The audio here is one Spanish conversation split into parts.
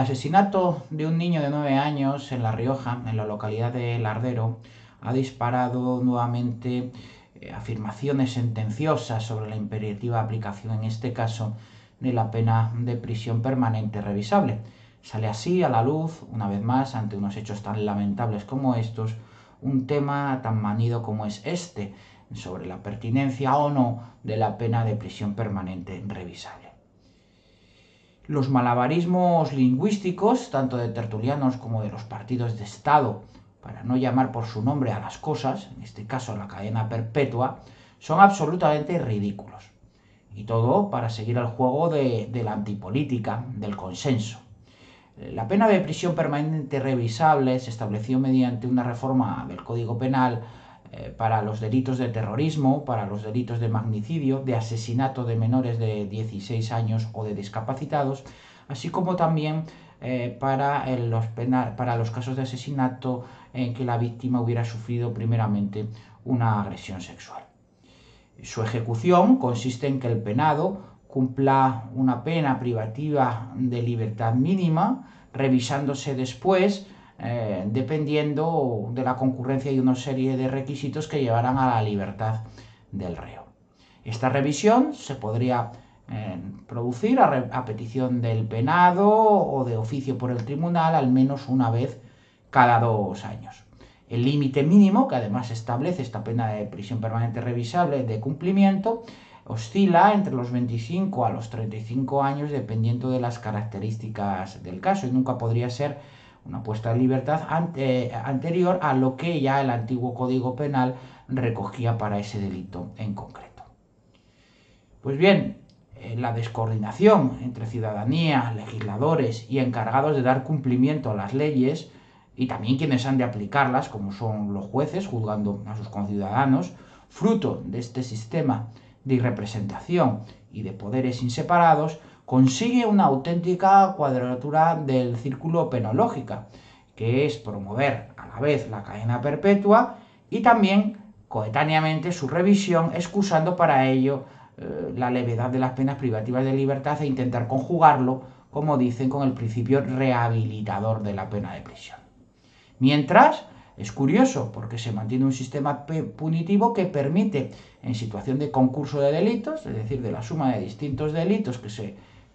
asesinato de un niño de 9 años en La Rioja, en la localidad de Lardero, ha disparado nuevamente afirmaciones sentenciosas sobre la imperativa aplicación, en este caso, de la pena de prisión permanente revisable. Sale así a la luz, una vez más, ante unos hechos tan lamentables como estos, un tema tan manido como es este, sobre la pertinencia o no de la pena de prisión permanente revisable. Los malabarismos lingüísticos, tanto de tertulianos como de los partidos de Estado, para no llamar por su nombre a las cosas, en este caso la cadena perpetua, son absolutamente ridículos. Y todo para seguir el juego de la antipolítica, del consenso. La pena de prisión permanente revisable se estableció mediante una reforma del Código Penal para los delitos de terrorismo, para los delitos de magnicidio, de asesinato de menores de 16 años o de discapacitados, así como también para los casos de asesinato en que la víctima hubiera sufrido primeramente una agresión sexual. Su ejecución consiste en que el penado cumpla una pena privativa de libertad mínima, revisándose después, dependiendo de la concurrencia y una serie de requisitos que llevarán a la libertad del reo. Esta revisión se podría producir a petición del penado o de oficio por el tribunal al menos una vez cada 2 años. El límite mínimo, que además establece esta pena de prisión permanente revisable de cumplimiento, oscila entre los 25 a los 35 años dependiendo de las características del caso y nunca podría ser una puesta en libertad anterior a lo que ya el antiguo Código Penal recogía para ese delito en concreto. Pues bien, la descoordinación entre ciudadanía, legisladores y encargados de dar cumplimiento a las leyes y también quienes han de aplicarlas, como son los jueces juzgando a sus conciudadanos, fruto de este sistema de representación y de poderes inseparados, consigue una auténtica cuadratura del círculo penológica, que es promover a la vez la cadena perpetua y también coetáneamente su revisión, excusando para ello la levedad de las penas privativas de libertad e intentar conjugarlo, como dicen, con el principio rehabilitador de la pena de prisión. Mientras, es curioso porque se mantiene un sistema punitivo que permite, en situación de concurso de delitos, es decir, de la suma de distintos delitos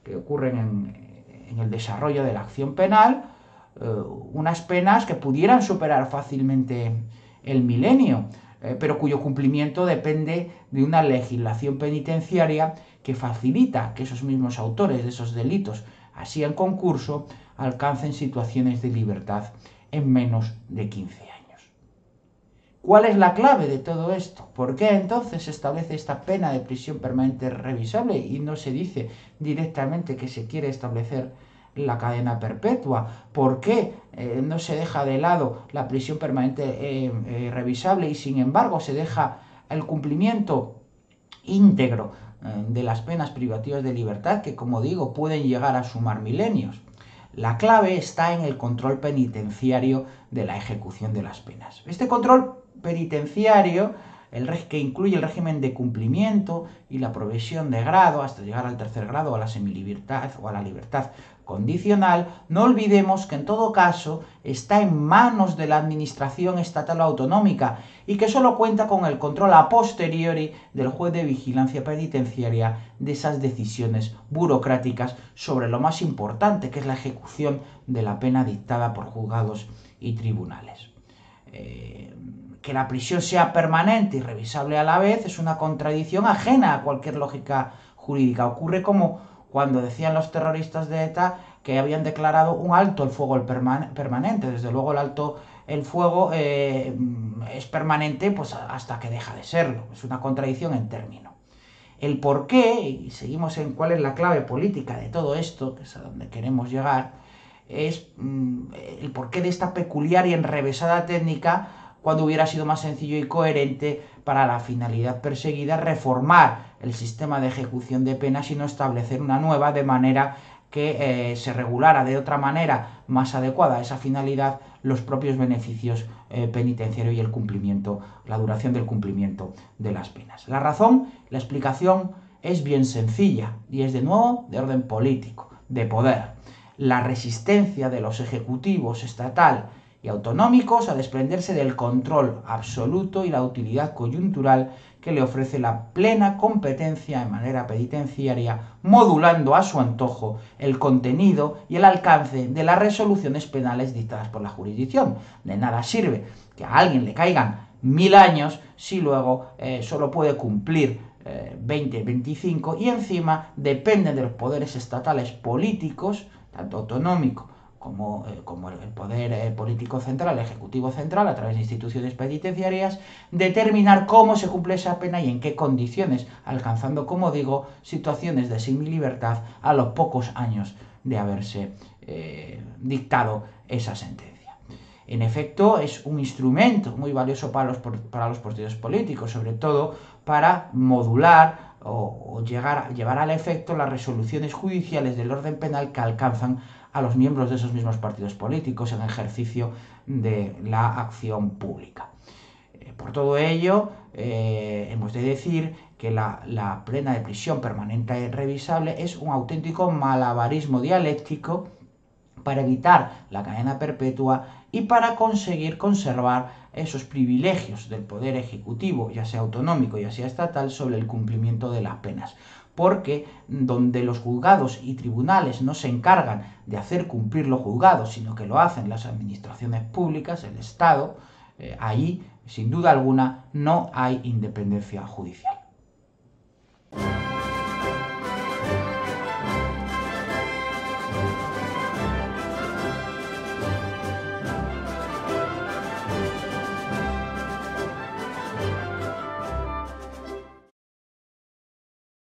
que ocurren en el desarrollo de la acción penal, unas penas que pudieran superar fácilmente el milenio, pero cuyo cumplimiento depende de una legislación penitenciaria que facilita que esos mismos autores de esos delitos, así en concurso, alcancen situaciones de libertad en menos de 15 años. ¿Cuál es la clave de todo esto? ¿Por qué entonces se establece esta pena de prisión permanente revisable y no se dice directamente que se quiere establecer la cadena perpetua? ¿Por qué no se deja de lado la prisión permanente revisable y sin embargo se deja el cumplimiento íntegro de las penas privativas de libertad que, como digo, pueden llegar a sumar milenios? La clave está en el control penitenciario de la ejecución de las penas. Este control penitenciario, que incluye el régimen de cumplimiento y la progresión de grado hasta llegar al 3er grado o a la semilibertad o a la libertad condicional, no olvidemos que en todo caso está en manos de la administración estatal o autonómica y que solo cuenta con el control a posteriori del juez de vigilancia penitenciaria de esas decisiones burocráticas sobre lo más importante, que es la ejecución de la pena dictada por juzgados y tribunales. Que la prisión sea permanente y revisable a la vez es una contradicción ajena a cualquier lógica jurídica. Ocurre como cuando decían los terroristas de ETA que habían declarado un alto el fuego permanente. Desde luego el alto el fuego es permanente pues, hasta que deja de serlo. Es una contradicción en términos. El por qué, y seguimos en cuál es la clave política de todo esto, que es a donde queremos llegar, es el porqué de esta peculiar y enrevesada técnica cuando hubiera sido más sencillo y coherente para la finalidad perseguida reformar el sistema de ejecución de penas y no establecer una nueva de manera que se regulara de otra manera más adecuada a esa finalidad los propios beneficios penitenciarios y el cumplimiento, la duración del cumplimiento de las penas. La razón, la explicación es bien sencilla y es de nuevo de orden político, de poder. la resistencia de los ejecutivos estatal y autonómicos a desprenderse del control absoluto y la utilidad coyuntural que le ofrece la plena competencia de manera penitenciaria, modulando a su antojo el contenido y el alcance de las resoluciones penales dictadas por la jurisdicción. De nada sirve que a alguien le caigan 1000 años si luego solo puede cumplir 20, 25 y encima depende de los poderes estatales políticos, tanto autonómico como el poder político central, el ejecutivo central, a través de instituciones penitenciarias, determinar cómo se cumple esa pena y en qué condiciones, alcanzando, como digo, situaciones de semilibertad a los pocos años de haberse dictado esa sentencia. En efecto, es un instrumento muy valioso para los partidos políticos, sobre todo para modular o llevar al efecto las resoluciones judiciales del orden penal que alcanzan a los miembros de esos mismos partidos políticos en ejercicio de la acción pública. Por todo ello, hemos de decir que la pena de prisión permanente revisable es un auténtico malabarismo dialéctico para evitar la cadena perpetua y para conseguir conservar esos privilegios del poder ejecutivo, ya sea autonómico, ya sea estatal, sobre el cumplimiento de las penas. Porque donde los juzgados y tribunales no se encargan de hacer cumplir los juzgados, sino que lo hacen las administraciones públicas, el Estado, ahí, sin duda alguna, no hay independencia judicial.